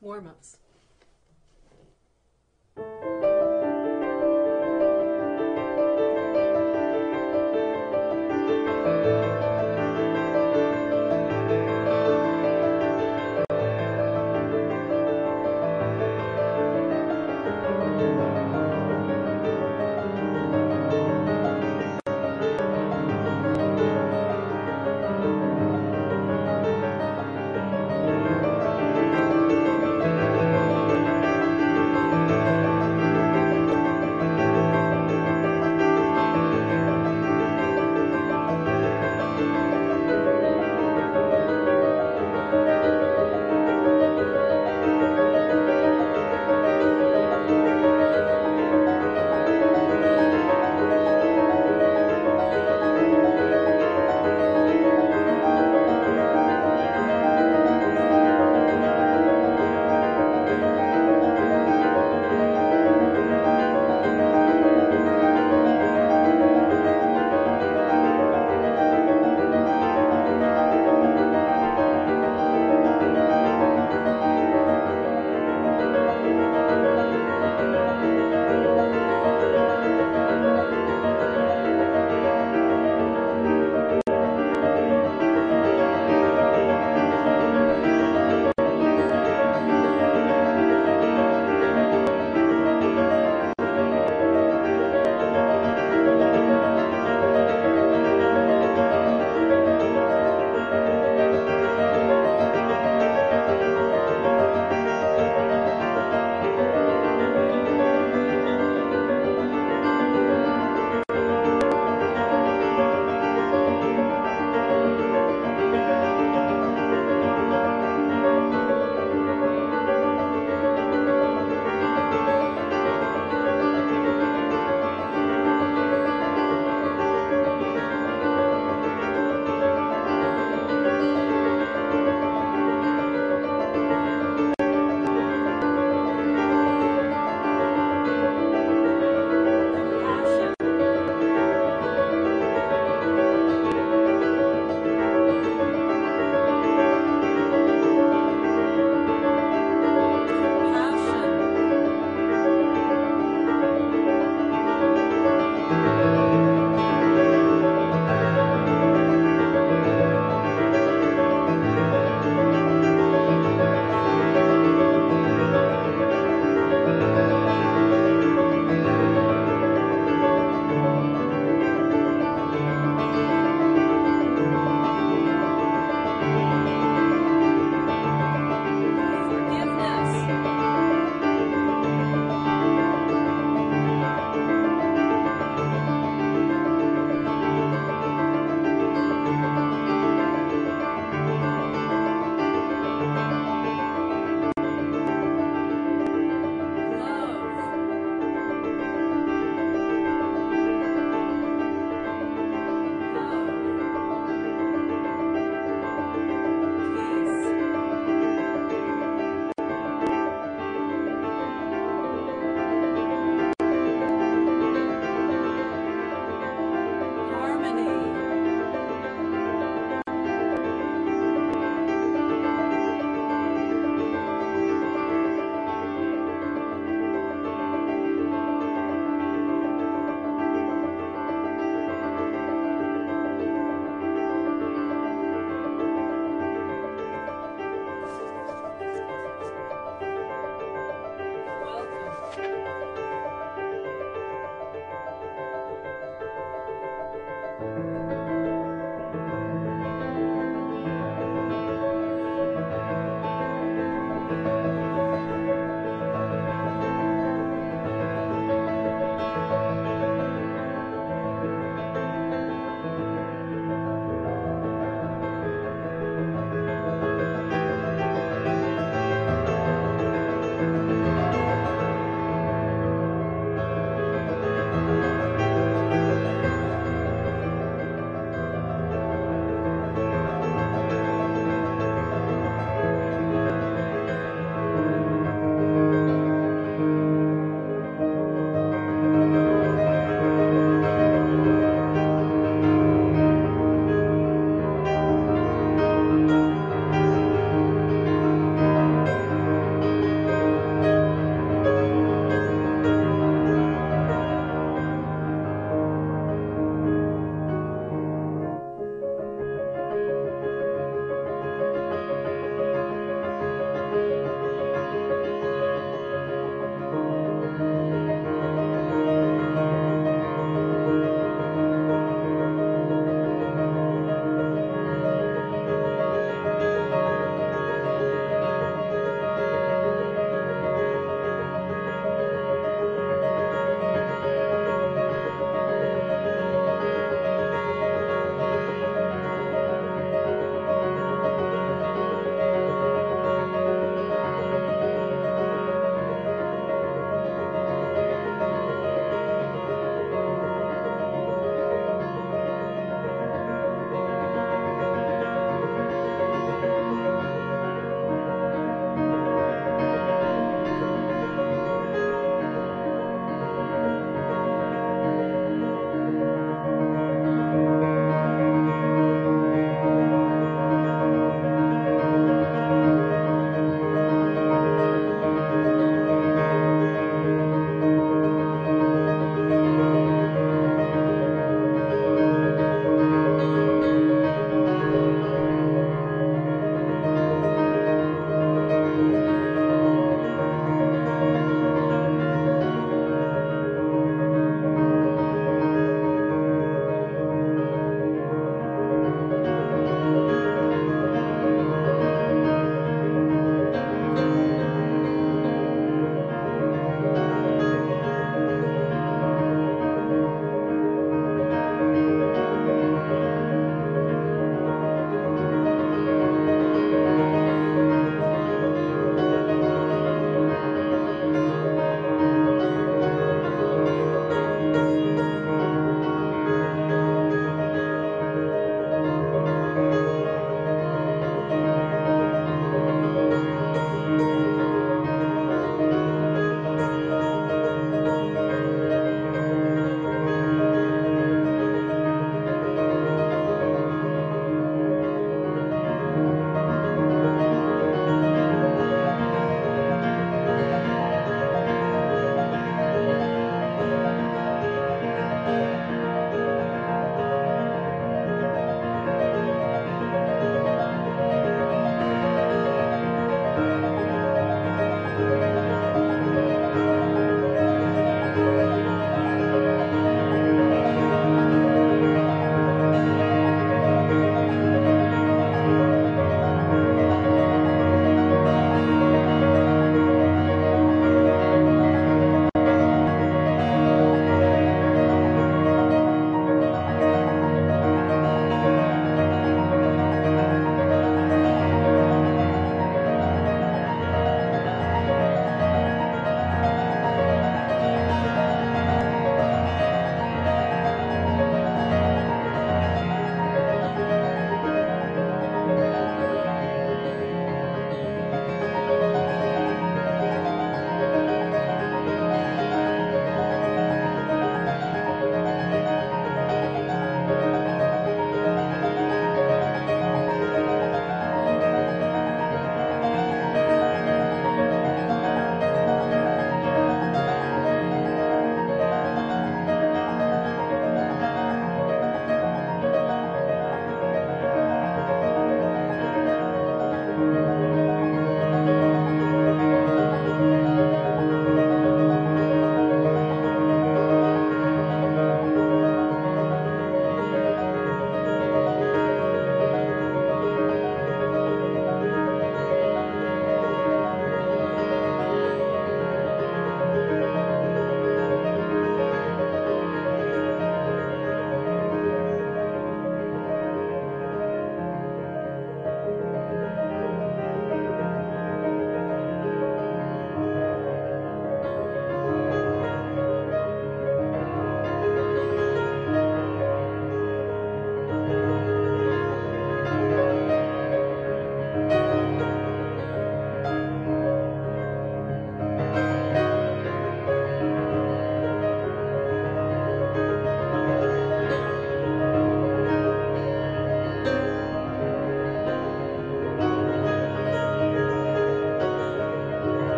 warm-ups.